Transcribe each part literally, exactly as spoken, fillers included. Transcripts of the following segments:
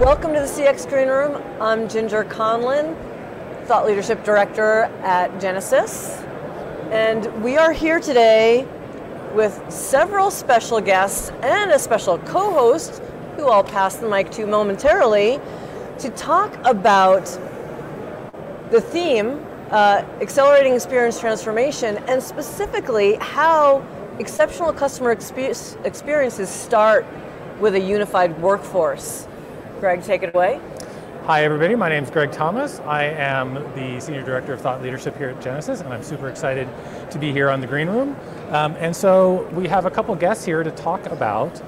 Welcome to the C X Green Room. I'm Ginger Conlon, Thought Leadership Director at Genesys. And we are here today with several special guests and a special co-host, who I'll pass the mic to momentarily, to talk about the theme, uh, accelerating experience transformation, and specifically how exceptional customer expe- experiences start with a unified workforce. Greg, take it away. Hi everybody, my name's Greg Thomas. I am the Senior Director of Thought Leadership here at Genesys, and I'm super excited to be here on the Green Room. Um, and so we have a couple guests here to talk about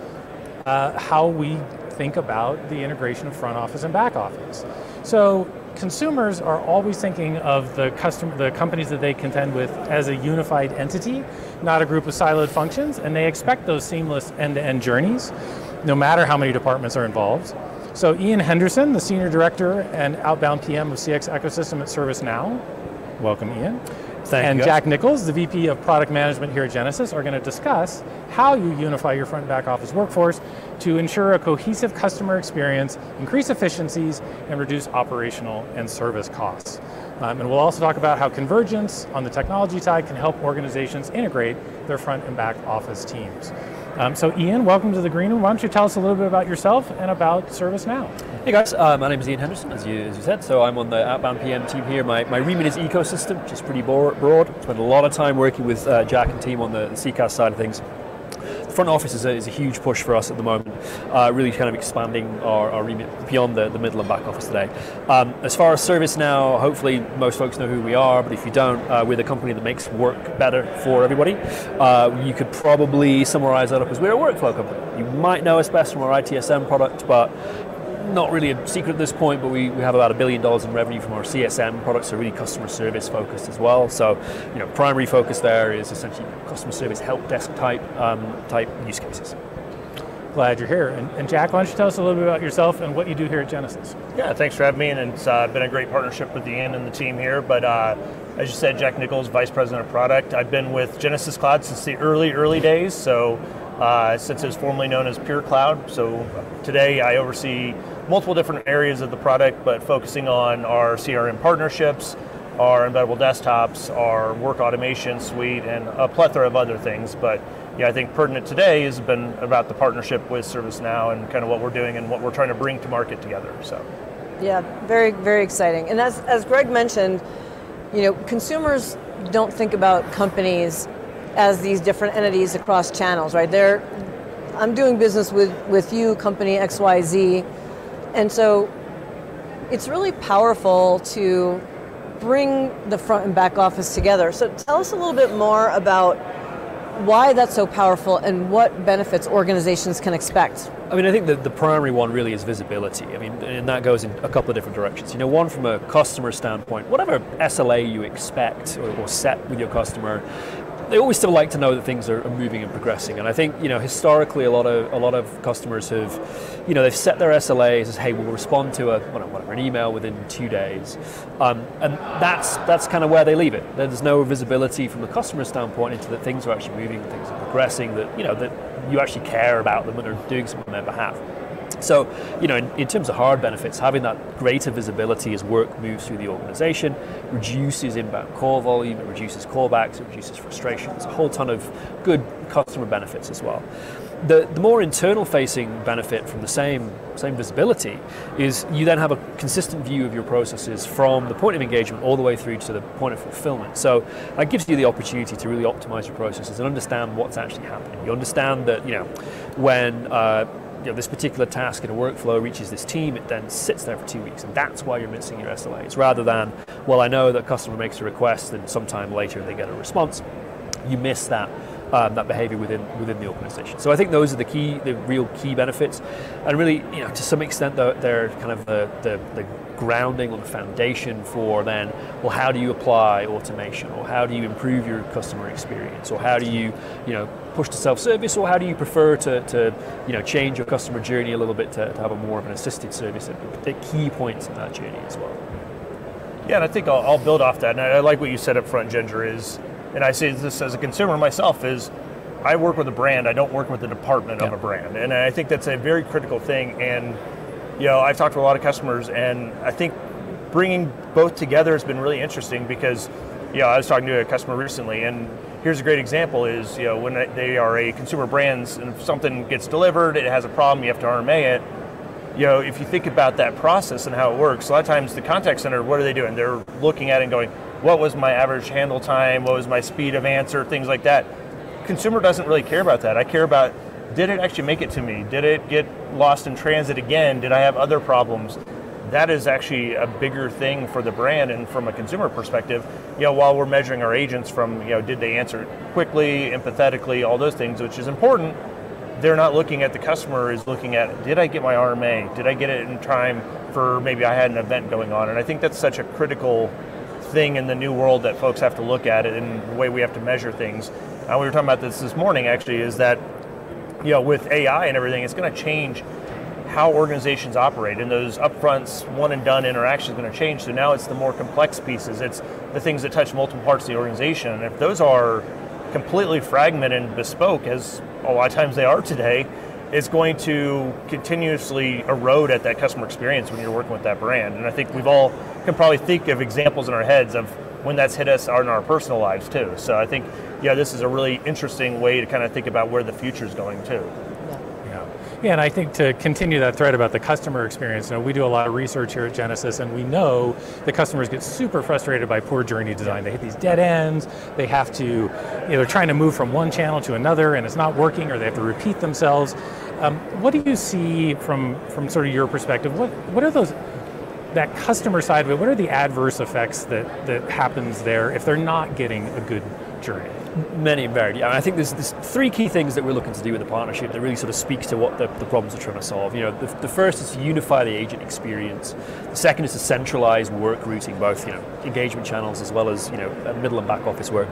uh, how we think about the integration of front office and back office. So consumers are always thinking of the, custom, the companies that they contend with as a unified entity, not a group of siloed functions, and they expect those seamless end-to-end journeys, no matter how many departments are involved. So Ian Henderson, the Senior Director and Outbound P M of C X Ecosystem at ServiceNow. Welcome, Ian. Thank and you. And Jack Nichols, the V P of Product Management here at Genesys, are going to discuss how you unify your front and back office workforce to ensure a cohesive customer experience, increase efficiencies, and reduce operational and service costs. Um, and we'll also talk about how convergence on the technology side can help organizations integrate their front and back office teams. Um, so Ian, welcome to the Green Room. Why don't you tell us a little bit about yourself and about ServiceNow? Hey guys, uh, my name is Ian Henderson, as you, as you said, so I'm on the Outbound P M team here. My, my remit is ecosystem, which is pretty broad. Spent a lot of time working with uh, Jack and team on the, the C CaaS side of things. The front office is a, is a huge push for us at the moment, uh, really kind of expanding our, our remit beyond the, the middle and back office today. Um, as far as ServiceNow, hopefully most folks know who we are, but if you don't, uh, we're the company that makes work better for everybody. Uh, you could probably summarize that up as we're a workflow company. You might know us best from our I T S M product, but not really a secret at this point, but we, we have about a billion dollars in revenue from our C S M products, so really customer service focused as well. So, you know, primary focus there is essentially customer service help desk type um, type use cases. Glad you're here. And, and Jack, why don't you tell us a little bit about yourself and what you do here at Genesys? Yeah, thanks for having me, and it's uh, been a great partnership with Ian and the team here. But uh, as you said, Jack Nichols, Vice President of Product. I've been with Genesys Cloud since the early, early days, so uh, since it was formerly known as Pure Cloud. So today I oversee multiple different areas of the product, but focusing on our C R M partnerships, our embeddable desktops, our work automation suite, and a plethora of other things. But yeah, I think pertinent today has been about the partnership with ServiceNow and kind of what we're doing and what we're trying to bring to market together, so. Yeah, very, very exciting. And as, as Greg mentioned, you know, consumers don't think about companies as these different entities across channels, right? They're, I'm doing business with, with you, company X Y Z, and so it's really powerful to bring the front and back office together. So tell us a little bit more about why that's so powerful and what benefits organizations can expect. I mean, I think that the primary one really is visibility. I mean, and that goes in a couple of different directions. You know, one from a customer standpoint, whatever S L A you expect or, or set with your customer, they always still like to know that things are moving and progressing. And I think, you know, historically a lot of a lot of customers have, you know, they've set their S L As as, hey, we'll respond to a whatever an email within two days, um, and that's that's kind of where they leave it. There's no visibility from the customer standpoint into that things are actually moving, things are progressing, that you know that you actually care about them and are doing something on their behalf. So, you know, in, in terms of hard benefits, having that greater visibility as work moves through the organization reduces inbound call volume, it reduces callbacks, it reduces frustration. There's a whole ton of good customer benefits as well. The, the more internal-facing benefit from the same, same visibility is you then have a consistent view of your processes from the point of engagement all the way through to the point of fulfillment. So that gives you the opportunity to really optimize your processes and understand what's actually happening. You understand that, you know, when uh, You know, this particular task in a workflow reaches this team, it then sits there for two weeks, and that's why you're missing your S L As, rather than, well, I know that customer makes a request and sometime later they get a response. You miss that um, that behavior within within the organization. So I think those are the key, the real key benefits, and really, you know, to some extent, they're, they're kind of the, the, the grounding or the foundation for then, well, how do you apply automation, or how do you improve your customer experience, or how do you, you know, push to self-service, or how do you prefer to, to you know, change your customer journey a little bit to, to have a more of an assisted service at, at key points in that journey as well. Yeah, and I think I'll, I'll build off that, and I, I like what you said up front, Ginger, is, and I say this as a consumer myself, is I work with a brand, I don't work with the department yeah. of a brand, and I think that's a very critical thing, and you know, I've talked to a lot of customers, and I think bringing both together has been really interesting because, you know, I was talking to a customer recently, and here's a great example is, you know, when they are a consumer brands and if something gets delivered, it has a problem, you have to R M A it. You know, if you think about that process and how it works, a lot of times the contact center, what are they doing? They're looking at it and going, what was my average handle time? What was my speed of answer? Things like that. Consumer doesn't really care about that. I care about, did it actually make it to me? Did it get lost in transit again? Did I have other problems? That is actually a bigger thing for the brand and from a consumer perspective. You know, while we're measuring our agents from, you know, did they answer quickly, empathetically, all those things, which is important, they're not looking at the customer is looking at, did I get my R M A? Did I get it in time for maybe I had an event going on? And I think that's such a critical thing in the new world that folks have to look at it and the way we have to measure things. Uh, we were talking about this this morning actually, is that, you know, with A I and everything, it's going to change how organizations operate, and those upfronts, one and done interactions are going to change. So now it's the more complex pieces. It's the things that touch multiple parts of the organization. And if those are completely fragmented and bespoke, as a lot of times they are today, it's going to continuously erode at that customer experience when you're working with that brand. And I think we've all can probably think of examples in our heads of when that's hit us in our personal lives too. So I think, yeah, this is a really interesting way to kind of think about where the future's going too. Yeah. Yeah, and I think to continue that thread about the customer experience, you know, we do a lot of research here at Genesys, and we know the customers get super frustrated by poor journey design. They hit these dead ends, they have to, you know, they're trying to move from one channel to another and it's not working, or they have to repeat themselves. Um, what do you see from, from sort of your perspective? What, what are those, that customer side of it, what are the adverse effects that, that happens there if they're not getting a good journey? Many and varied. I mean, I think there's, there's three key things that we're looking to do with the partnership that really sort of speaks to what the, the problems we're trying to solve. You know, the, the first is to unify the agent experience. The second is to centralize work routing, both, you know, engagement channels as well as, you know, middle and back office work.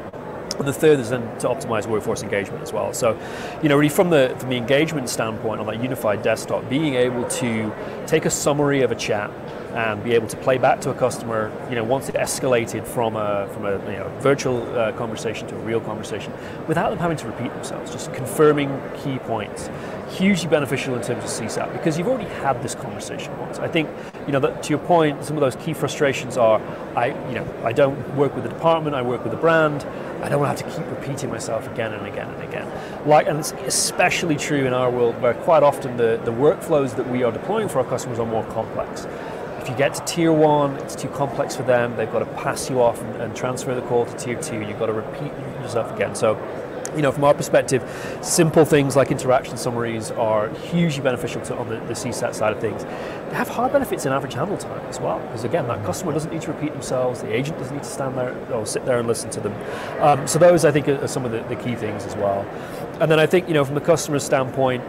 And the third is then to optimize workforce engagement as well. So, you know, really from the from the engagement standpoint on that unified desktop, being able to take a summary of a chat and be able to play back to a customer, you know, once it escalated from a from a you know, virtual uh, conversation to a real conversation, without them having to repeat themselves, just confirming key points. Hugely beneficial in terms of C SAT because you've already had this conversation once. I think, you know, that to your point, some of those key frustrations are, I, you know, I don't work with the department, I work with the brand. I don't want to have to keep repeating myself again and again and again. Like, and it's especially true in our world where quite often the, the workflows that we are deploying for our customers are more complex. If you get to tier one, it's too complex for them. They've got to pass you off and, and transfer the call to tier two. You've got to repeat yourself again. So, you know, from our perspective, simple things like interaction summaries are hugely beneficial to on the, the C SAT side of things. They have hard benefits in average handle time as well, because again, that customer doesn't need to repeat themselves, the agent doesn't need to stand there or sit there and listen to them. Um, so those, I think, are some of the, the key things as well. And then I think, you know, from the customer's standpoint,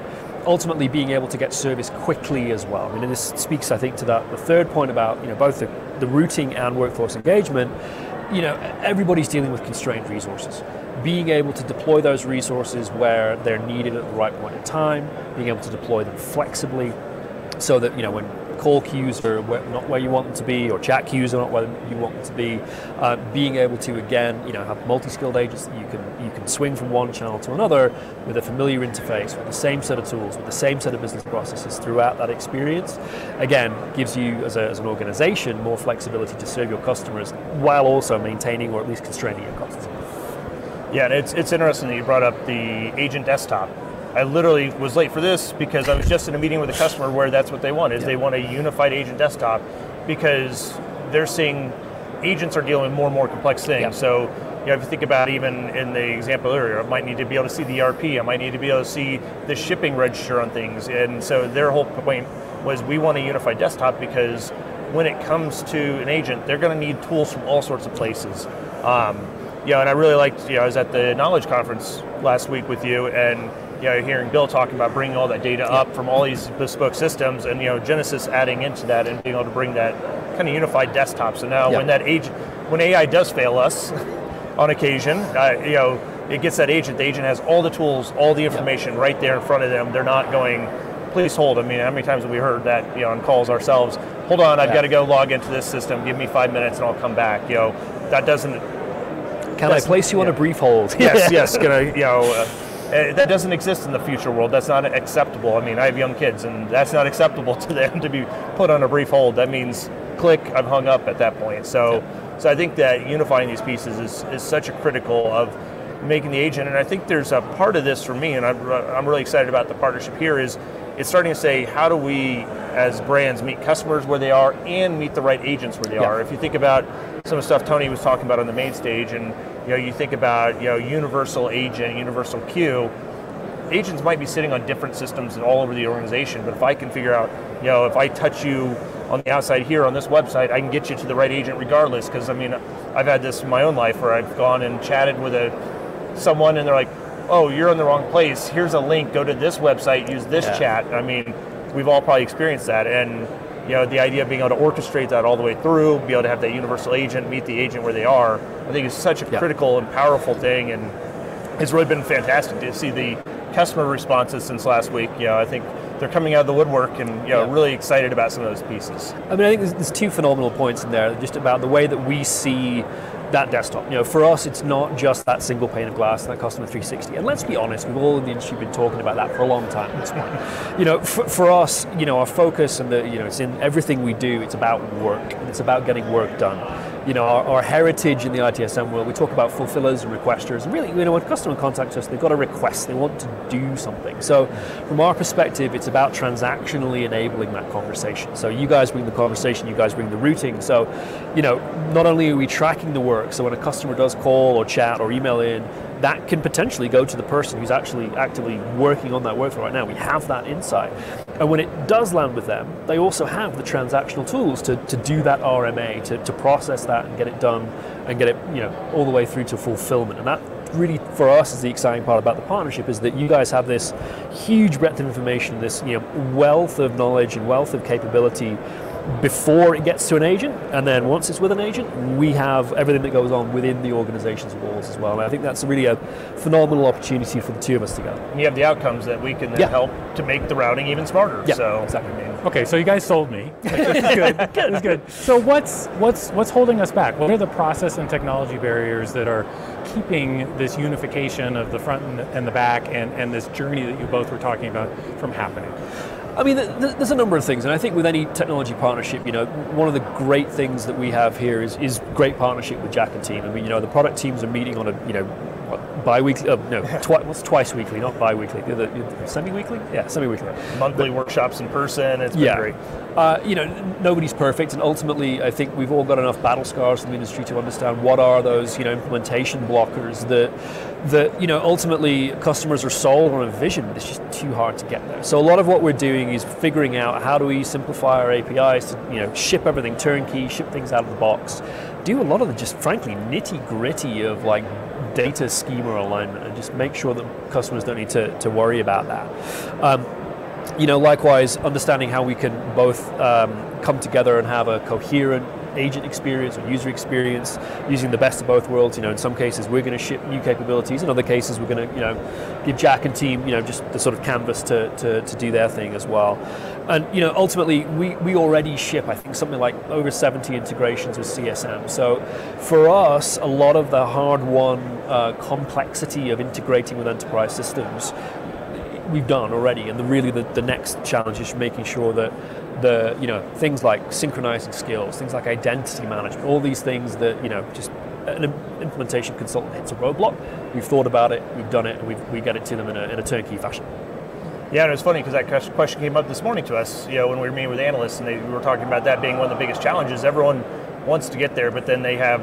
ultimately being able to get service quickly as well. I mean, and this speaks, I think, to that the third point about, you know, both the, the routing and workforce engagement. You know, everybody's dealing with constrained resources. Being able to deploy those resources where they're needed at the right point in time, being able to deploy them flexibly so that, you know, when call queues are not where you want them to be or chat queues are not where you want them to be, uh, being able to, again, you know, have multi-skilled agents that you can, you can swing from one channel to another with a familiar interface, with the same set of tools, with the same set of business processes throughout that experience, again, gives you as, a, as an organization more flexibility to serve your customers while also maintaining or at least constraining your costs. Yeah, and it's, it's interesting that you brought up the agent desktop. I literally was late for this because I was just in a meeting with a customer where that's what they want, is yeah. They want a unified agent desktop because they're seeing agents are dealing with more and more complex things. Yeah. So, you know, if you think about even in the example earlier, I might need to be able to see the E R P, I might need to be able to see the shipping register on things. And so their whole point was we want a unified desktop because when it comes to an agent, they're going to need tools from all sorts of places. Um, you know, and I really liked, you know, I was at the Knowledge Conference last week with you, and you know, hearing Bill talking about bringing all that data up from all these bespoke systems, and you know, Genesys adding into that and being able to bring that kind of unified desktop. So now, yep. when that age, when A I does fail us on occasion, uh, you know, it gets that agent. The agent has all the tools, all the information yep. right there in front of them. They're not going, please hold. I mean, how many times have we heard that, you know, on calls ourselves? Hold on, I've yeah. got to go log into this system. Give me five minutes, and I'll come back. You know, that doesn't. Can I place you yeah. on a brief hold? Yes, yes. Can I, you know. Uh, Uh, that doesn't exist in the future world. That's not acceptable. I mean, I have young kids, and that's not acceptable to them to be put on a brief hold. That means click, I've hung up at that point. So, yeah. so I think that unifying these pieces is, is such a critical of making the agent. And I think there's a part of this for me, and I'm, I'm really excited about the partnership here, is it's starting to say, how do we, as brands, meet customers where they are and meet the right agents where they yeah. are? If you think about some of the stuff Tony was talking about on the main stage, and you know, you think about you know, universal agent, universal queue, agents might be sitting on different systems all over the organization, but if I can figure out, you know, if I touch you on the outside here on this website, I can get you to the right agent regardless, because I mean, I've had this in my own life where I've gone and chatted with a someone and they're like, oh, you're in the wrong place, here's a link, go to this website, use this yeah. chat. I mean, we've all probably experienced that, and you know, the idea of being able to orchestrate that all the way through, be able to have that universal agent, meet the agent where they are, I think is such a yeah. critical and powerful thing, and it's really been fantastic to see the customer responses since last week. You know, I think they're coming out of the woodwork, and you know, yeah. really excited about some of those pieces. I mean, I think there's, there's two phenomenal points in there, just about the way that we see that desktop. You know, for us, it's not just that single pane of glass, that customer three sixty. And let's be honest, we've all in the industry been talking about that for a long time at this point. You know, for, for us, you know, our focus and the, you know, it's in everything we do, it's about work, and it's about getting work done. You know, our, our heritage in the I T S M world, we talk about fulfillers and requesters, and really, you know, when a customer contacts us, they've got a request, they want to do something. So from our perspective, it's about transactionally enabling that conversation. So you guys bring the conversation, you guys bring the routing. So, you know, not only are we tracking the work, so when a customer does call or chat or email in, that can potentially go to the person who's actually actively working on that workflow right now. We have that insight. And when it does land with them, they also have the transactional tools to, to do that R M A, to, to process that and get it done and get it, you know, all the way through to fulfillment. And that really, for us, is the exciting part about the partnership, is that you guys have this huge breadth of information, this, you know, wealth of knowledge and wealth of capability before it gets to an agent, and then once it's with an agent, we have everything that goes on within the organization's walls as well. And I think that's really a phenomenal opportunity for the two of us together. And you have the outcomes that we can then yeah. help to make the routing even smarter. Yeah, so. exactly. Okay, so you guys sold me. This is good. This is good. So what's, what's, what's holding us back? What are the process and technology barriers that are keeping this unification of the front and the back and, and this journey that you both were talking about from happening? I mean, there's a number of things, and I think with any technology partnership, you know, one of the great things that we have here is, is great partnership with Jack and team. I mean, you know, the product teams are meeting on a, you know, what, bi-weekly, uh, no, twi what's twice weekly, not bi-weekly, the, the semi-weekly? Yeah, semi-weekly. Monthly but, workshops in person, it's been yeah. great. Uh, you know, nobody's perfect, and ultimately, I think we've all got enough battle scars from the industry to understand what are those, you know, implementation blockers that, that, you know, ultimately customers are sold on a vision, but it's just too hard to get there. So a lot of what we're doing is figuring out how do we simplify our A P Is to, you know, ship everything turnkey, ship things out of the box, do a lot of the just, frankly, nitty-gritty of, like, data schema alignment, and just make sure that customers don't need to, to worry about that. Um, you know, likewise, understanding how we can both um, come together and have a coherent agent experience or user experience, using the best of both worlds. You know, in some cases we're going to ship new capabilities, in other cases we're going to, you know, give Jack and team, you know, just the sort of canvas to, to, to do their thing as well. And, you know, ultimately we, we already ship, I think, something like over seventy integrations with C S M. So for us, a lot of the hard-won uh, complexity of integrating with enterprise systems we've done already, and the, really the, the next challenge is making sure that the, you know, things like synchronizing skills, things like identity management, all these things that, you know, just an implementation consultant hits a roadblock, we've thought about it, we've done it, and we've, we get it to them in a, in a turnkey fashion. Yeah, and it was funny because that question came up this morning to us, you know, when we were meeting with analysts, and they, we were talking about that being one of the biggest challenges. Everyone wants to get there, but then they have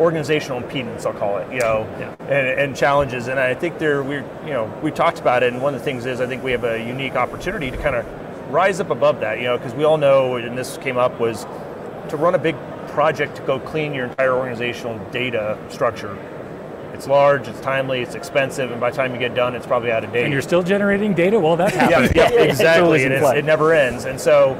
organizational impediments, I'll call it, you know, yeah. and, and challenges. And I think there, we, you know, we talked about it, and one of the things is I think we have a unique opportunity to kind of rise up above that, you know, because we all know, and this came up, was to run a big project to go clean your entire organizational data structure. It's large, it's timely, it's expensive, and by the time you get done, it's probably out of date. And you're still generating data? Well, that's happening. Yeah, yeah, exactly, and it's, it never ends. And so,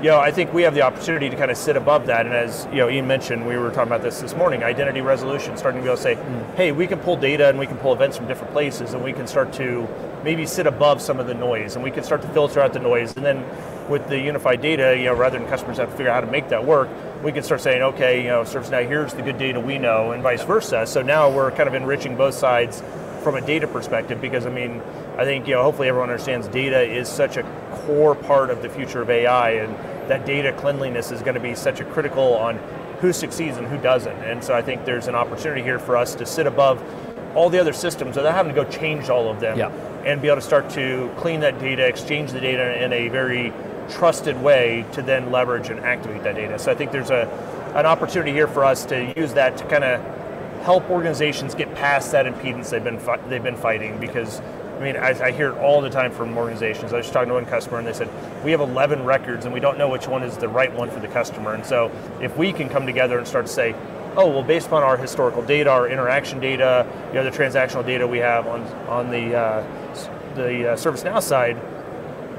you know, I think we have the opportunity to kind of sit above that, and as, you know, Ian mentioned, we were talking about this this morning, identity resolution, starting to go say, mm. hey, we can pull data and we can pull events from different places, and we can start to maybe sit above some of the noise, and we can start to filter out the noise, and then with the unified data, you know, rather than customers have to figure out how to make that work, we can start saying, okay, you know, ServiceNow, here's the good data we know, and vice versa. So now we're kind of enriching both sides from a data perspective, because I mean, I think, you know, hopefully everyone understands data is such a core part of the future of A I, and that data cleanliness is going to be such a critical on who succeeds and who doesn't. And so I think there's an opportunity here for us to sit above all the other systems without having to go change all of them, yeah. and be able to start to clean that data, exchange the data in a very trusted way to then leverage and activate that data. So I think there's a an opportunity here for us to use that to kind of help organizations get past that impedance they've been fi they've been fighting, because I mean, I, I hear it all the time from organizations. I was just talking to one customer and they said, we have eleven records and we don't know which one is the right one for the customer. And so if we can come together and start to say, oh, well, based upon our historical data, our interaction data, you know, the transactional data we have on, on the, uh, the uh, ServiceNow side,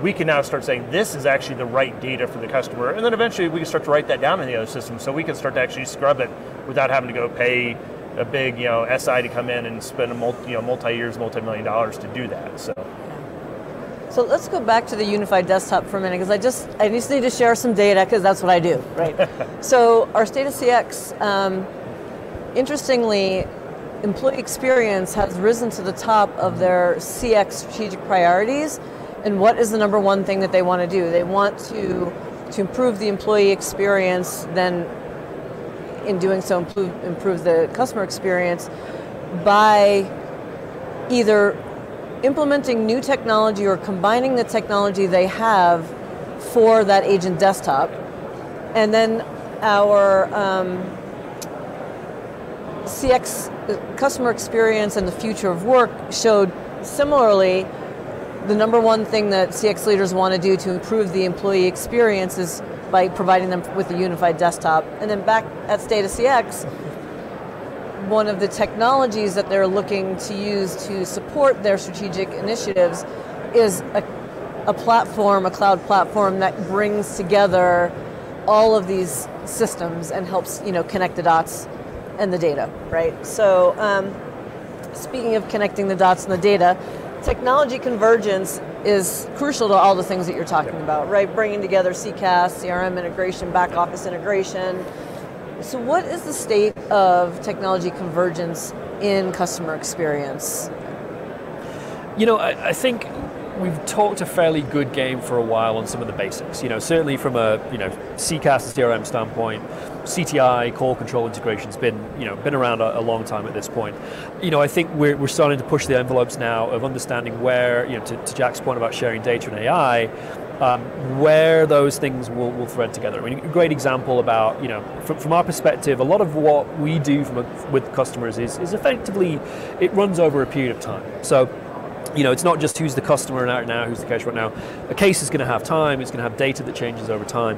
we can now start saying this is actually the right data for the customer, and then eventually we can start to write that down in the other system, so we can start to actually scrub it without having to go pay a big, you know, S I to come in and spend a multi, you know, multi-years, multi-million dollars to do that. So, so let's go back to the unified desktop for a minute, because I just I just need to share some data, because that's what I do, right? So our state of C X, um, interestingly, employee experience has risen to the top of their C X strategic priorities. And what is the number one thing that they want to do? They want to to improve the employee experience, then in doing so improve, improve the customer experience by either implementing new technology or combining the technology they have for that agent desktop. And then our um, C X, customer experience and the future of work, showed similarly the number one thing that C X leaders want to do to improve the employee experience is by providing them with a unified desktop. And then back at State of C X, one of the technologies that they're looking to use to support their strategic initiatives is a, a platform, a cloud platform that brings together all of these systems and helps, you know, connect the dots and the data, right? So um, speaking of connecting the dots and the data, technology convergence is crucial to all the things that you're talking yeah. about, right? Bringing together C CaaS, C R M integration, back office integration. So what is the state of technology convergence in customer experience? You know, I, I think we've talked a fairly good game for a while on some of the basics. You know, certainly from a, you know, C CaaS and C R M standpoint, C T I, core control integration's been, you know, been around a, a long time at this point. You know, I think we're, we're starting to push the envelopes now of understanding where, you know, to, to Jack's point about sharing data and A I, um, where those things will, will thread together. I mean, a great example about, you know, from, from our perspective, a lot of what we do from a, with customers is, is effectively, it runs over a period of time. So, you know, it's not just who's the customer right now, who's the case right now. A case is going to have time, it's going to have data that changes over time.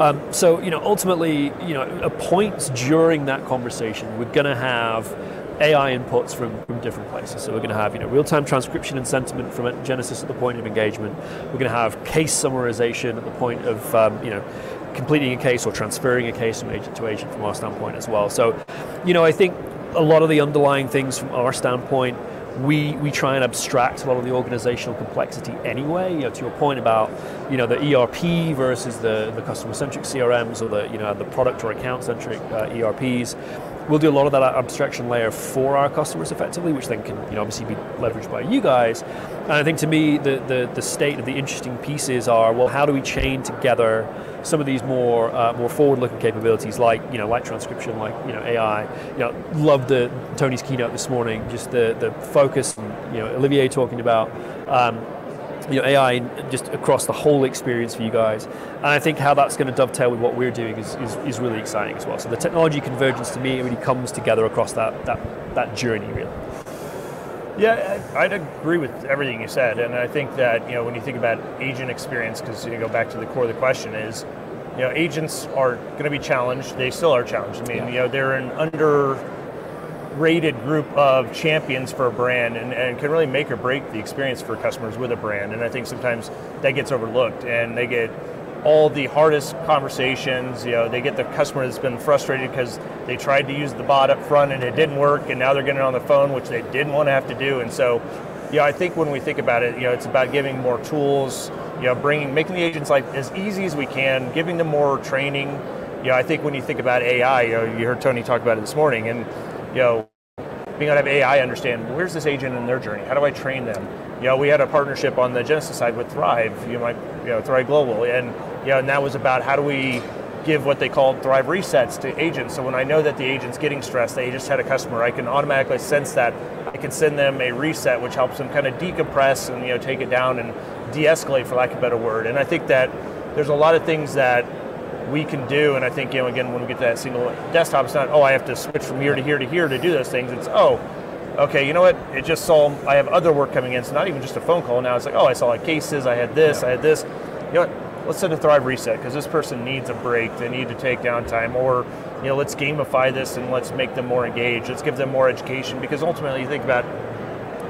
Um, so, you know, ultimately, you know, at points during that conversation, we're going to have A I inputs from, from different places. So we're going to have, you know, real-time transcription and sentiment from Genesys at the point of engagement. We're going to have case summarization at the point of, um, you know, completing a case or transferring a case from agent to agent from our standpoint as well. So, you know, I think a lot of the underlying things from our standpoint, We, we try and abstract a lot of the organizational complexity anyway, you know, to your point about, you know, the E R P versus the, the customer-centric C R Ms, or the, you know, the product or account-centric uh, E R Ps. We'll do a lot of that abstraction layer for our customers effectively, which then can, you know, obviously be leveraged by you guys. And I think to me, the, the, the state of the interesting pieces are, well, how do we chain together some of these more uh, more forward-looking capabilities, like, you know, like transcription, like, you know, A I. You know, loved the Tony's keynote this morning, just the, the focus, and, you know, Olivier talking about um, you know, A I just across the whole experience for you guys. And I think how that's going to dovetail with what we're doing is, is, is really exciting as well. So the technology convergence to me, it really comes together across that, that, that journey, really. Yeah, I'd agree with everything you said, and I think that, you know, when you think about agent experience, because you go back to the core of the question is, you know, agents are going to be challenged. They still are challenged. I mean, yeah. you know, they're an underrated group of champions for a brand, and, and can really make or break the experience for customers with a brand. And I think sometimes that gets overlooked, and they get all the hardest conversations. You know, they get the customer that's been frustrated because they tried to use the bot up front and it didn't work, and now they're getting on the phone, which they didn't want to have to do. And so, you know, I think when we think about it, you know, it's about giving more tools, you know, bringing, making the agent's life as easy as we can, giving them more training. You know, I think when you think about A I, you know, you heard Tony talk about it this morning, and, you know, being able to have A I understand, where's this agent in their journey? How do I train them? You know, we had a partnership on the Genesys side with Thrive, you know, my, you know Thrive Global, and you know, and that was about how do we give what they call Thrive Resets to agents. So when I know that the agent's getting stressed, they just had a customer, I can automatically sense that. I can send them a reset, which helps them kind of decompress and you know take it down and de-escalate, for lack of a better word. And I think that there's a lot of things that we can do, and I think, you know, again, when we get to that single desktop, it's not, oh, I have to switch from here to here to here to do those things. It's, oh, okay, you know what, it just solved, I have other work coming in, it's not even just a phone call now, it's like, oh, I saw like cases, I had this, yeah. I had this. You know what, let's set a Thrive reset, because this person needs a break, they need to take downtime, or, you know, let's gamify this and let's make them more engaged, let's give them more education, because ultimately you think about,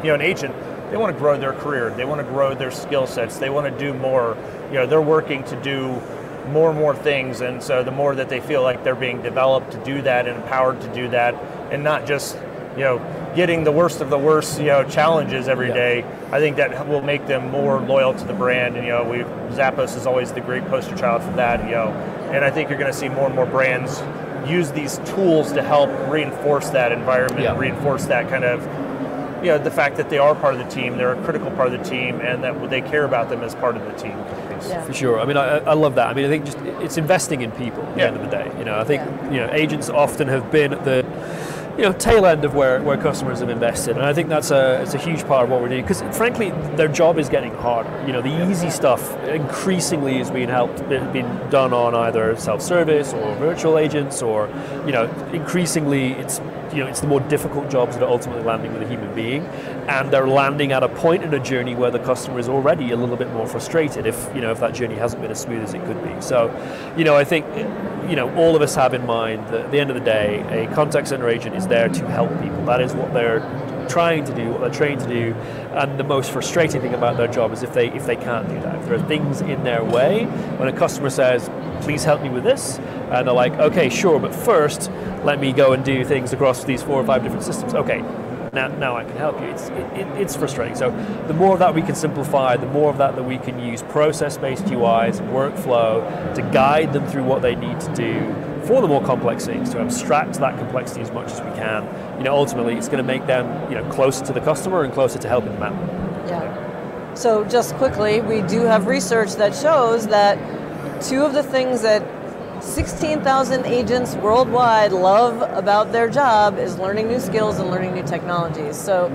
you know, an agent, they want to grow their career, they want to grow their skill sets, they want to do more, you know, they're working to do more and more things, and so the more that they feel like they're being developed to do that and empowered to do that, and not just, you know, getting the worst of the worst, you know, challenges every yeah. day, I think that will make them more loyal to the brand, and you know, we Zappos is always the great poster child for that, you know, and I think you're going to see more and more brands use these tools to help reinforce that environment, yeah. reinforce that kind of, you know, the fact that they are part of the team, they're a critical part of the team, and that they care about them as part of the team. Yeah. For sure. I mean, I, I love that. I mean, I think just it's investing in people at yeah. the end of the day. You know, I think yeah. you know agents often have been at the you know tail end of where, where customers have invested, and I think that's a it's a huge part of what we're doing. Because frankly, their job is getting harder. You know, the yeah. easy stuff increasingly is being helped being done on either self-service or virtual agents, or you know, increasingly it's. You know, it's the more difficult jobs that are ultimately landing with a human being, and they're landing at a point in a journey where the customer is already a little bit more frustrated if, you know, if that journey hasn't been as smooth as it could be. So, you know, I think, you know, all of us have in mind that at the end of the day, a contact center agent is there to help people. That is what they're trying to do, what they're trained to do, and the most frustrating thing about their job is if they if they can't do that. If there are things in their way, when a customer says, please help me with this, and they're like, okay, sure, but first, let me go and do things across these four or five different systems. Okay, now, now I can help you. It's, it, it, it's frustrating. So the more of that we can simplify, the more of that that we can use process-based U Is, workflow, to guide them through what they need to do for the more complex things, to abstract that complexity as much as we can. You know, ultimately, it's going to make them, you know, closer to the customer and closer to helping them out. Yeah. So just quickly, we do have research that shows that two of the things that sixteen thousand agents worldwide love about their job is learning new skills and learning new technologies. So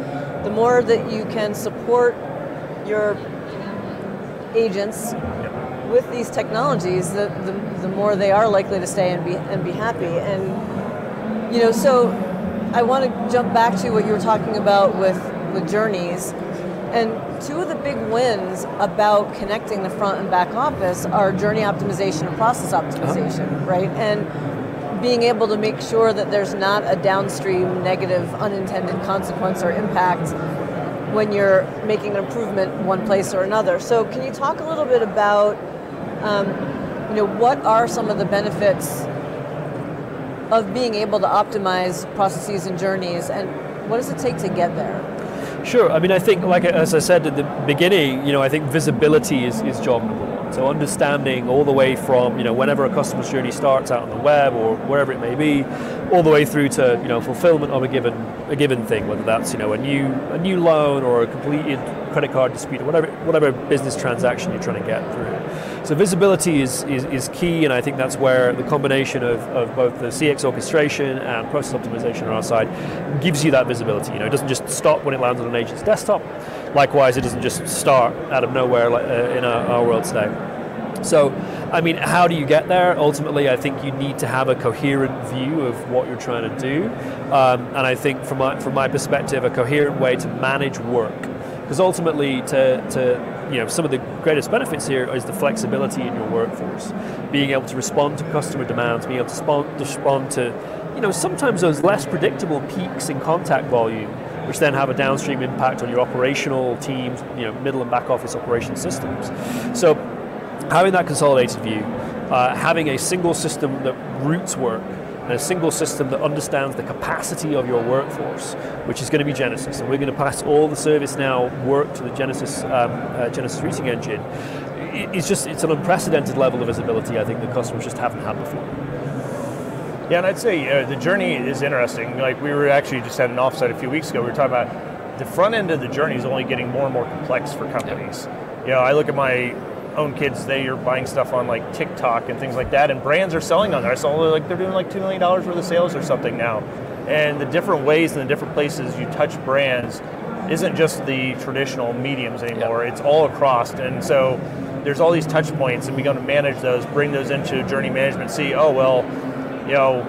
the more that you can support your agents with these technologies, the, the, the more they are likely to stay and be, and be happy. And, you know, so I want to jump back to what you were talking about with, with journeys. And two of the big wins about connecting the front and back office are journey optimization and process optimization, uh-huh. right? And being able to make sure that there's not a downstream negative unintended consequence or impact when you're making an improvement one place or another. So can you talk a little bit about, um, you know, what are some of the benefits of being able to optimize processes and journeys, and what does it take to get there? Sure. I mean, I think, like as I said at the beginning, you know, I think visibility is, is job number one. So understanding all the way from, you know, whenever a customer's journey starts out on the web or wherever it may be, all the way through to, you know, fulfillment of a given a given thing, whether that's, you know, a new a new loan or a completed credit card dispute or whatever whatever business transaction you're trying to get through. So visibility is is, is key, and I think that's where the combination of, of both the C X orchestration and process optimization on our side gives you that visibility. You know, it doesn't just stop when it lands on an agent's desktop. Likewise, it doesn't just start out of nowhere like, uh, in our, our world today. So, I mean, how do you get there? Ultimately, I think you need to have a coherent view of what you're trying to do. Um, and I think from my, from my perspective, a coherent way to manage work. Because ultimately, to, to, you know, some of the greatest benefits here is the flexibility in your workforce. Being able to respond to customer demands, being able to respond, respond to, you know, sometimes those less predictable peaks in contact volume, which then have a downstream impact on your operational teams, you know, middle and back office operation systems. So, having that consolidated view, uh, having a single system that routes work, and a single system that understands the capacity of your workforce, which is going to be Genesys, and we're going to pass all the ServiceNow work to the Genesys um, uh, Genesys routing engine. It's just it's an unprecedented level of visibility I think the customers just haven't had before. Yeah, and I'd say uh, the journey is interesting. Like, we were actually just at an offsite a few weeks ago. We were talking about the front end of the journey is only getting more and more complex for companies. Yeah. You know, I look at my own kids, they are buying stuff on like TikTok and things like that, and brands are selling on there. I saw like they're doing like two million dollars worth of sales or something now. And the different ways and the different places you touch brands isn't just the traditional mediums anymore, yeah. It's all across. And so there's all these touch points, and we go to manage those, bring those into journey management, see, oh, well, you know,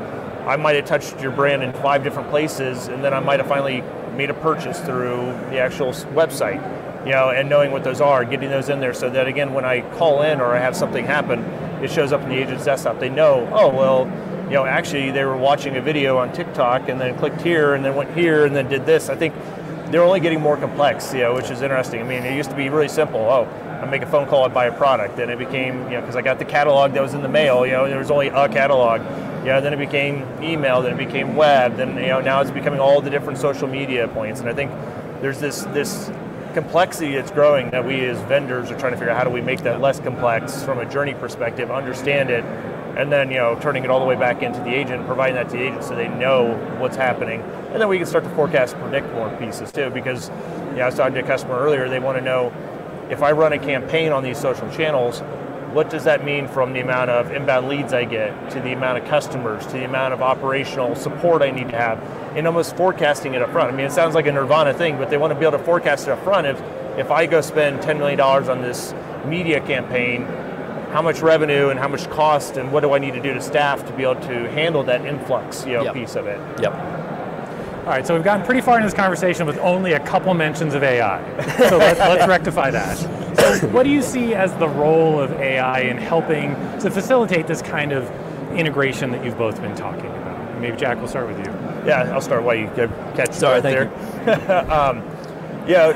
I might have touched your brand in five different places, and then I might have finally made a purchase through the actual website, you know, and knowing what those are, getting those in there so that, again, when I call in or I have something happen, it shows up in the agent's desktop. They know, oh, well, you know, actually they were watching a video on TikTok and then clicked here and then went here and then did this. I think they're only getting more complex, you know, which is interesting. I mean, it used to be really simple. Oh, I make a phone call, I buy a product. Then it became, you know, because I got the catalog that was in the mail, you know, there was only a catalog. You know, then it became email, then it became web, then, you know, now it's becoming all the different social media points. And I think there's this this complexity that's growing that we as vendors are trying to figure out how do we make that less complex from a journey perspective, understand it, and then, you know, turning it all the way back into the agent, providing that to the agent so they know what's happening. And then we can start to forecast, predict more pieces too, because, you know, I was talking to a customer earlier, they want to know, if I run a campaign on these social channels, what does that mean from the amount of inbound leads I get, to the amount of customers, to the amount of operational support I need to have, and almost forecasting it up front. I mean, it sounds like a nirvana thing, but they want to be able to forecast it up front. If, if I go spend ten million dollars on this media campaign, how much revenue and how much cost and what do I need to do to staff to be able to handle that influx, you know, yep. piece of it? Yep. All right, so we've gotten pretty far in this conversation with only a couple mentions of A I. So let's, let's rectify that. So what do you see as the role of A I in helping to facilitate this kind of integration that you've both been talking about? Maybe Jack, we'll start with you. Yeah, I'll start while you catch Sorry, thank there. You. um, yeah,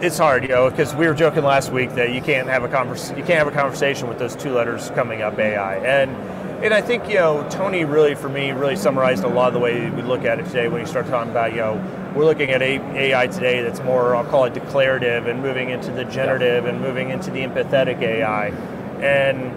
it's hard, you know, because we were joking last week that you can't have a converse, you can't have a conversation with those two letters coming up, A I. And. And I think, you know, Tony really, for me, really summarized a lot of the way we look at it today when you start talking about, you know, we're looking at A I today that's more, I'll call it declarative, and moving into the generative and moving into the empathetic A I. And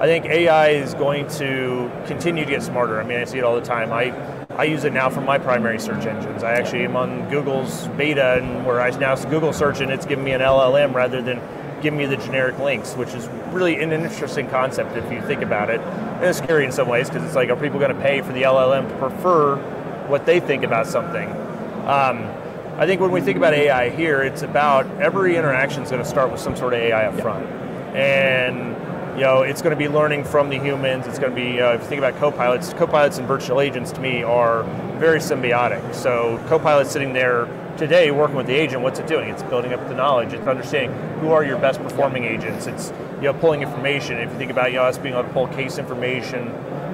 I think A I is going to continue to get smarter. I mean, I see it all the time. I, I use it now for my primary search engines. I actually am on Google's beta, and where I now Google search, and it's giving me an L L M rather than give me the generic links, which is really an interesting concept if you think about it. And it's scary in some ways, because it's like, are people going to pay for the L L M to prefer what they think about something? Um, I think when we think about A I here, it's about every interaction is going to start with some sort of A I up front. And you know, it's going to be learning from the humans. It's going to be, uh, if you think about copilots, copilots and virtual agents to me are very symbiotic. So copilots sitting there today working with the agent, what's it doing? It's building up the knowledge. It's understanding who are your best performing agents. It's, you know, pulling information. If you think about, you know, us being able to pull case information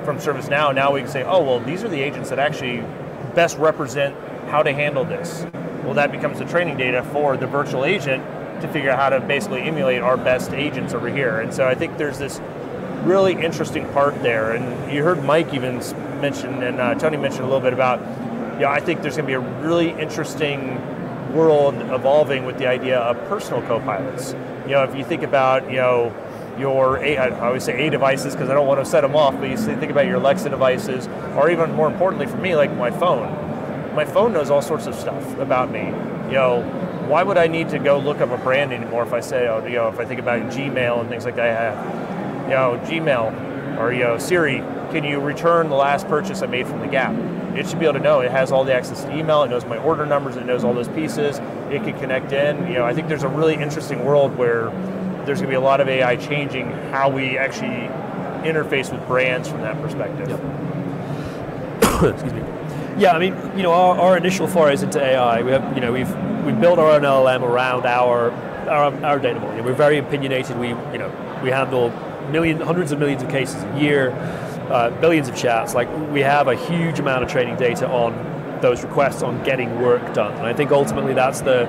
from ServiceNow, now we can say, oh, well, these are the agents that actually best represent how to handle this. Well, that becomes the training data for the virtual agent to figure out how to basically emulate our best agents over here. And so I think there's this really interesting part there. And you heard Mike even mention, and uh, Tony mentioned a little bit about, yeah, I think there's going to be a really interesting world evolving with the idea of personal copilots. You know, if you think about, you know, your, a, I always say A devices because I don't want to set them off, but you think about your Alexa devices, or even more importantly for me, like my phone. My phone knows all sorts of stuff about me. You know, why would I need to go look up a brand anymore if I say, oh, you know, if I think about Gmail and things like that, you know, Gmail, or, you know, Siri, can you return the last purchase I made from the Gap? It should be able to know. It has all the access to email. It knows my order numbers. It knows all those pieces. It can connect in. You know, I think there's a really interesting world where there's going to be a lot of A I changing how we actually interface with brands from that perspective. Yep. Excuse me. Yeah, I mean, you know, our, our initial forays into A I, we have, you know, we've we built our own L L M around our our, our data model. You know, we're very opinionated. We, you know, we handle millions, hundreds of millions of cases a year. Uh, billions of chats, like we have a huge amount of training data on those requests on getting work done. And I think ultimately that's the,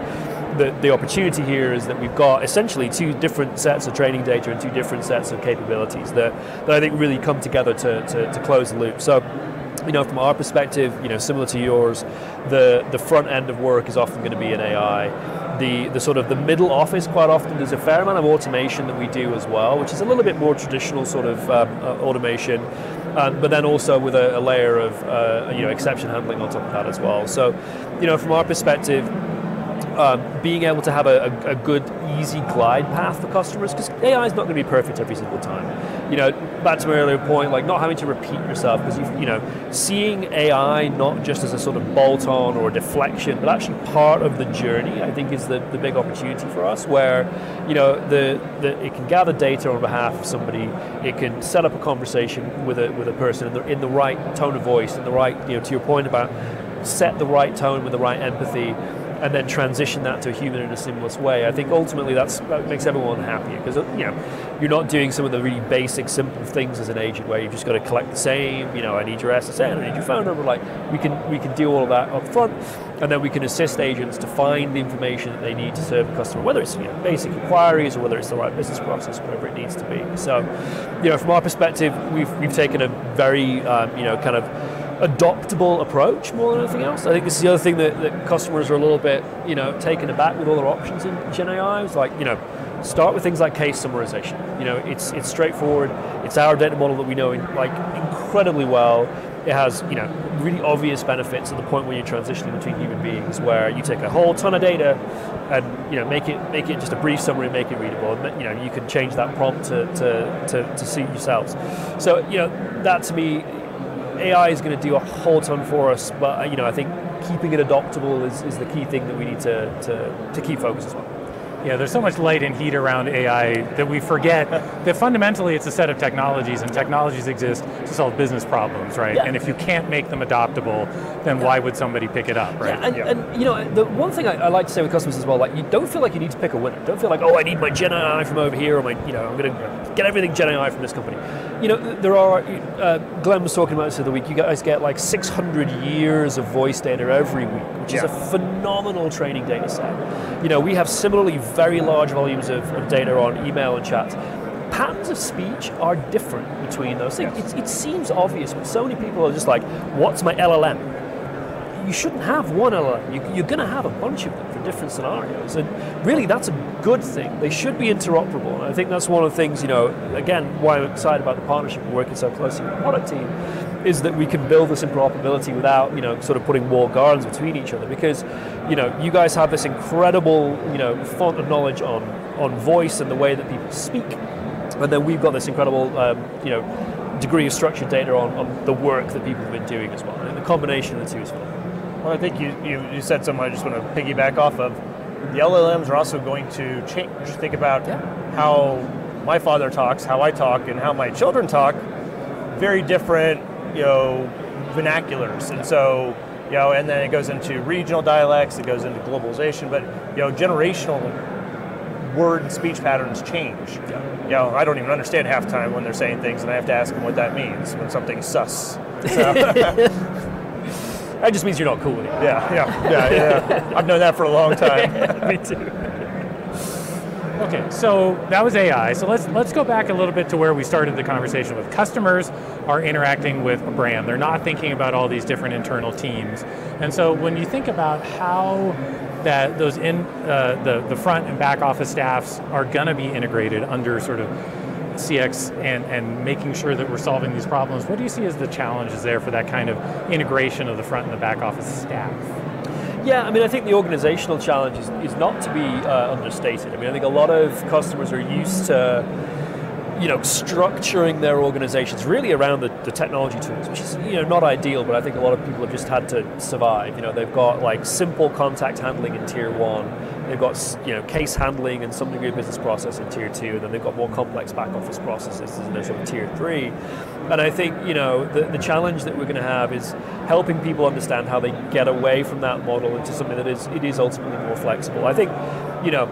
the, the opportunity here is that we've got essentially two different sets of training data and two different sets of capabilities that, that I think really come together to, to, to close the loop. So you know, from our perspective, you know, similar to yours, the, the front end of work is often going to be in A I. The, the sort of the middle office, quite often, there's a fair amount of automation that we do as well, which is a little bit more traditional sort of um, uh, automation, um, but then also with a, a layer of, uh, you know, exception handling on top of that as well. So, you know, from our perspective, Um, being able to have a, a, a good, easy glide path for customers, because A I is not going to be perfect every single time. You know, back to my earlier point, like not having to repeat yourself, because you know, seeing A I not just as a sort of bolt-on or a deflection, but actually part of the journey, I think, is the, the big opportunity for us. Where, you know, the, the it can gather data on behalf of somebody, it can set up a conversation with a with a person in the, in the right tone of voice, in the right, you know, to your point about set the right tone with the right empathy, and then transition that to a human in a seamless way. I think ultimately that's, that makes everyone happier, because you know, you're not doing some of the really basic, simple things as an agent where you've just got to collect the same, you know, I need your S S N, I need your phone number. Like, we can, we can do all of that up front, and then we can assist agents to find the information that they need to serve the customer, whether it's, you know, basic inquiries or whether it's the right business process, whatever it needs to be. So, you know, from our perspective, we've, we've taken a very, um, you know, kind of, adoptable approach more than anything else. I think this is the other thing that, that customers are a little bit, you know, taken aback with all their options in Gen A I. It's like, you know, start with things like case summarization. You know, it's it's straightforward. It's our data model that we know in, like incredibly well. It has, you know, really obvious benefits at the point where you're transitioning between human beings, where you take a whole ton of data and, you know, make it make it just a brief summary and make it readable. And, you know, you can change that prompt to to to, to suit yourselves. So, you know, that to me, A I is going to do a whole ton for us, but you know, I think keeping it adoptable is, is the key thing that we need to, to, to keep focused on. Yeah, there's so much light and heat around A I that we forget that fundamentally it's a set of technologies, and technologies exist to solve business problems, right? Yeah. And if you can't make them adoptable, then yeah. why would somebody pick it up, right? Yeah, and, yeah. and you know, the one thing I, I like to say with customers as well, like, you don't feel like you need to pick a winner. Don't feel like, oh, I need my Gen A I from over here, or my, you know, I'm going to get everything Gen A I from this company. You know, there are, uh, Glenn was talking about this the other week, you guys get like six hundred years of voice data every week, which yeah. is a phenomenal training data set. You know, we have similarly very large volumes of, of data on email and chat. Patterns of speech are different between those things. Yes. It, it seems obvious, but so many people are just like, what's my L L M? You shouldn't have one L L M. You, you're going to have a bunch of them for different scenarios. And really, that's a good thing. They should be interoperable. And I think that's one of the things, you know, again, why I'm excited about the partnership and working so closely with the product team, is that we can build this interoperability without, you know, sort of putting walled gardens between each other, because, you know, you guys have this incredible, you know, font of knowledge on, on voice and the way that people speak. And then we've got this incredible, um, you know, degree of structured data on, on the work that people have been doing as well. And the combination of the two is fun. Well, I think you, you, you said something I just want to piggyback off of. The L L Ms are also going to change. Just think about yeah. how my father talks, how I talk, and how my children talk. Very different, you know, vernaculars. And so, you know, and then it goes into regional dialects, it goes into globalization, but, you know, generational word and speech patterns change. Yeah. You know, I don't even understand half the time when they're saying things, and I have to ask them what that means when something's sus. So. That just means you're not cool with it. Yeah, yeah, yeah, yeah. I've known that for a long time. Me too. Okay, so that was A I. So let's let's go back a little bit to where we started the conversation with. Customers are interacting with a brand. They're not thinking about all these different internal teams. And so when you think about how that those in uh, the the front and back office staffs are going to be integrated under sort of C X and, and making sure that we're solving these problems, what do you see as the challenges there for that kind of integration of the front and the back office staff? Yeah, I mean, I think the organizational challenge is, is not to be uh, understated. I mean, I think a lot of customers are used to, you know, structuring their organizations really around the, the technology tools, which is, you know, not ideal, but I think a lot of people have just had to survive. You know, they've got like simple contact handling in tier one, they've got, you know, case handling and some degree of business process in tier two, and then they've got more complex back office processes in sort of tier three. And I think, you know, the, the challenge that we're going to have is helping people understand how they get away from that model into something that is, it is ultimately more flexible. I think, you know,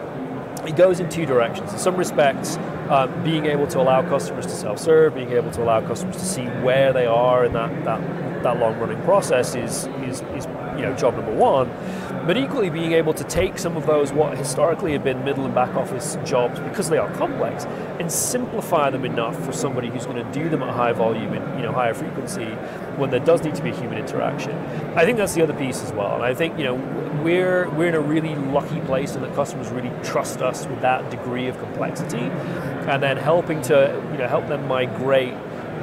it goes in two directions. In some respects, um, being able to allow customers to self-serve, being able to allow customers to see where they are in that, that, that long-running process is, is, is, you know, job number one. But equally being able to take some of those what historically have been middle and back office jobs, because they are complex, and simplify them enough for somebody who's going to do them at high volume and you know higher frequency when there does need to be a human interaction. I think that's the other piece as well. And I think you know we're we're in a really lucky place and that customers really trust us with that degree of complexity. And then helping to you know help them migrate.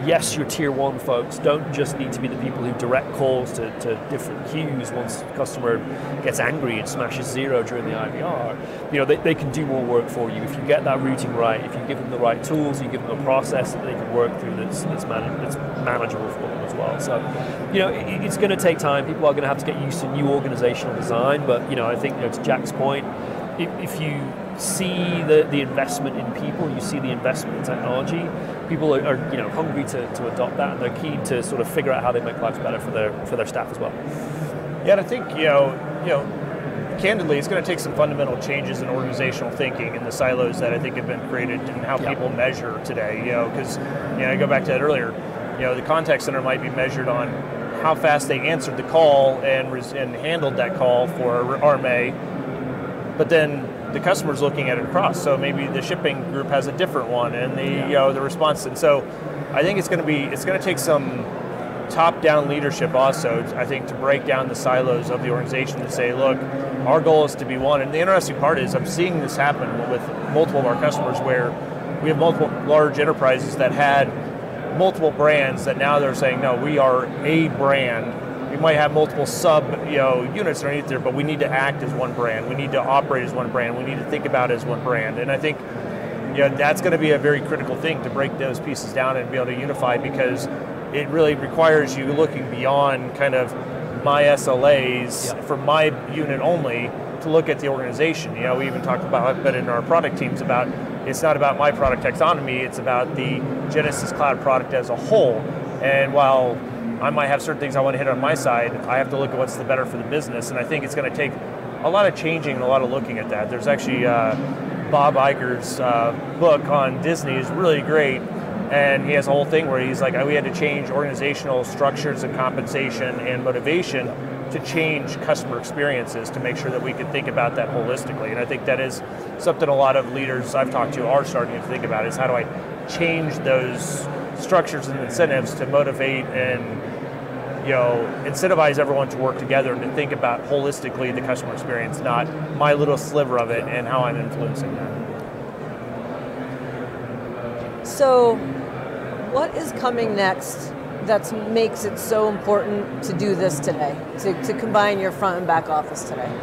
Yes, your tier one folks don't just need to be the people who direct calls to, to different queues once the customer gets angry and smashes zero during the I V R. You know, they, they can do more work for you if you get that routing right, if you give them the right tools, you give them a process that they can work through that's, that's, manage, that's manageable for them as well. So, you know, it, it's going to take time. People are going to have to get used to new organizational design, but, you know, I think you know, to Jack's point, if, if you see the, the investment in people, you see the investment in technology, people are, are you know hungry to, to adopt that, and they're keen to sort of figure out how they make lives better for their for their staff as well. Yeah, and I think you know, you know, candidly, it's going to take some fundamental changes in organizational thinking and the silos that I think have been created and how yeah. people measure today. You know, because you know, I go back to that earlier. You know, the contact center might be measured on how fast they answered the call and res and handled that call for R M A, but then the customer's looking at it across, so maybe the shipping group has a different one, and the yeah. you know the response. And so, I think it's going to be it's going to take some top-down leadership also. I think to break down the silos of the organization and say, look, our goal is to be one. And the interesting part is, I'm seeing this happen with multiple of our customers, where we have multiple large enterprises that had multiple brands that now they're saying, no, we are a brand. We might have multiple sub you know, units underneath there, but we need to act as one brand. We need to operate as one brand. We need to think about it as one brand. And I think you know, that's going to be a very critical thing to break those pieces down and be able to unify, because it really requires you looking beyond kind of my S L As yeah. for my unit only to look at the organization. You know, we even talked about, I've been in our product teams about, it's not about my product taxonomy, it's about the Genesys Cloud product as a whole. And while I might have certain things I want to hit on my side, I have to look at what's the better for the business, and I think it's going to take a lot of changing and a lot of looking at that. There's actually uh, Bob Iger's uh, book on Disney is really great, and he has a whole thing where he's like, we had to change organizational structures and compensation and motivation to change customer experiences to make sure that we could think about that holistically. And I think that is something a lot of leaders I've talked to are starting to think about, is how do I change those structures and incentives to motivate and you know incentivize everyone to work together and to think about holistically the customer experience, not my little sliver of it and how I'm influencing that. So what is coming next that makes it so important to do this today, to, to combine your front and back office today?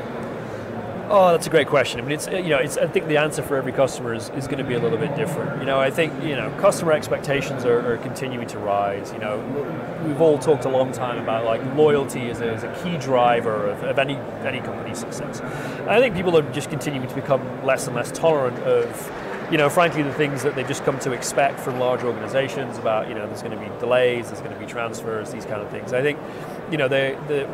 Oh, that's a great question. I mean, it's you know, it's. I think the answer for every customer is, is going to be a little bit different. You know, I think you know, customer expectations are, are continuing to rise. You know, we've all talked a long time about like loyalty as a, as a key driver of, of any any company's success. And I think people are just continuing to become less and less tolerant of, you know, frankly, the things that they just come to expect from large organizations about you know, there's going to be delays, there's going to be transfers, these kind of things. I think, you know, the the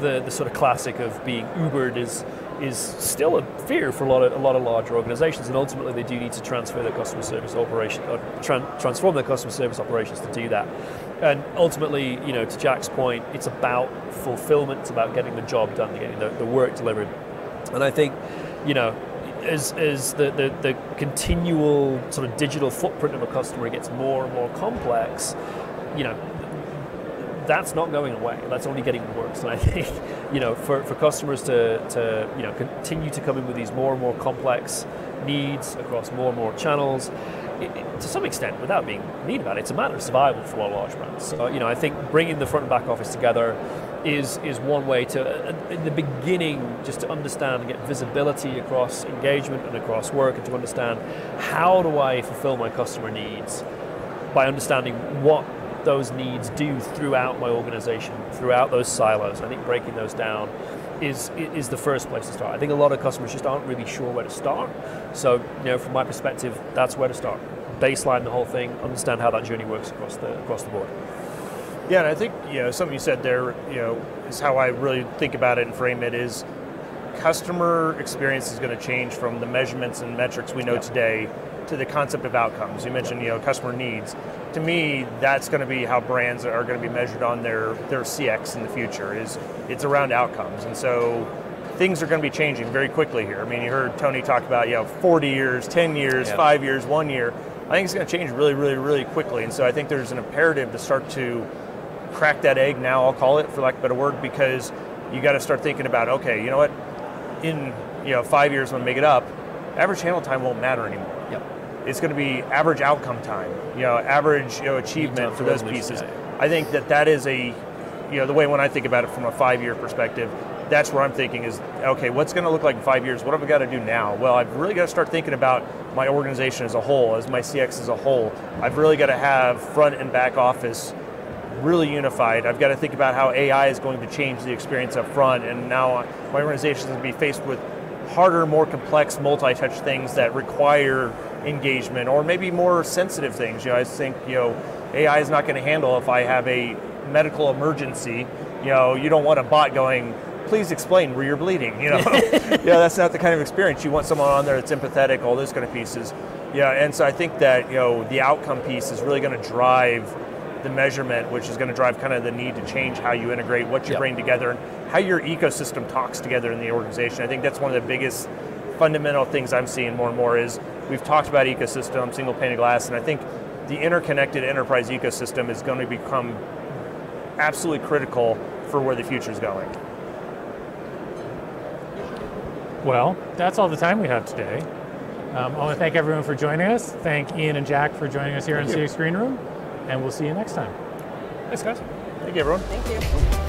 the, the sort of classic of being Ubered is. is still a fear for a lot of a lot of larger organizations, and ultimately they do need to transfer their customer service operation, or tran transform their customer service operations to do that. And ultimately, you know, to Jack's point, it's about fulfillment, it's about getting the job done, getting the, the work delivered. And I think, you know, as as the, the the continual sort of digital footprint of a customer gets more and more complex, you know, that's not going away. That's only getting worse. And I think, you know, for, for customers to, to, you know, continue to come in with these more and more complex needs across more and more channels, it, it, to some extent, without being mean about it, it's a matter of survival for all large brands. So, you know, I think bringing the front and back office together is is one way to, in the beginning, just to understand and get visibility across engagement and across work, and to understand how do I fulfill my customer needs by understanding what those needs do throughout my organization, throughout those silos. I think breaking those down is is the first place to start. I think a lot of customers just aren't really sure where to start. So, you know, from my perspective, that's where to start. Baseline the whole thing, understand how that journey works across the across the board. Yeah, and I think, you know, something you said there, you know, is how I really think about it and frame it is customer experience is going to change from the measurements and metrics we know yep. today to the concept of outcomes. You mentioned, you know, customer needs. To me, that's going to be how brands are going to be measured on their, their C X in the future, is it's around outcomes. And so things are going to be changing very quickly here. I mean, you heard Tony talk about, you know, forty years, ten years, yeah. five years, one year. I think it's going to change really, really, really quickly. And so I think there's an imperative to start to crack that egg now, I'll call it, for lack of a better word, because you got to start thinking about, okay, you know what, in you know five years when we make it up, average handle time won't matter anymore. Yep. It's going to be average outcome time, you know, average you know, achievement for those pieces. Yeah. I think that that is a, you know, the way when I think about it from a five-year perspective, that's where I'm thinking is, okay, what's going to look like in five years? What have I got to do now? Well, I've really got to start thinking about my organization as a whole, as my C X as a whole. I've really got to have front and back office really unified. I've got to think about how A I is going to change the experience up front, and now my organization is going to be faced with harder, more complex, multi-touch things that require engagement, or maybe more sensitive things. You know, I think you know, A I is not going to handle if I have a medical emergency. You know, you don't want a bot going, please explain where you're bleeding, you know? Yeah, that's not the kind of experience. You want someone on there that's empathetic, all those kind of pieces. Yeah, and so I think that, you know, the outcome piece is really going to drive the measurement, which is going to drive kind of the need to change how you integrate, what you yep. bring together, and how your ecosystem talks together in the organization. I think that's one of the biggest fundamental things I'm seeing more and more is, we've talked about ecosystem, single pane of glass, and I think the interconnected enterprise ecosystem is going to become absolutely critical for where the future is going. Well, that's all the time we have today. Um, I want to thank everyone for joining us. Thank Ian and Jack for joining us here thank in you. C X Green Room, and we'll see you next time. Thanks, guys. Thank you, everyone. Thank you.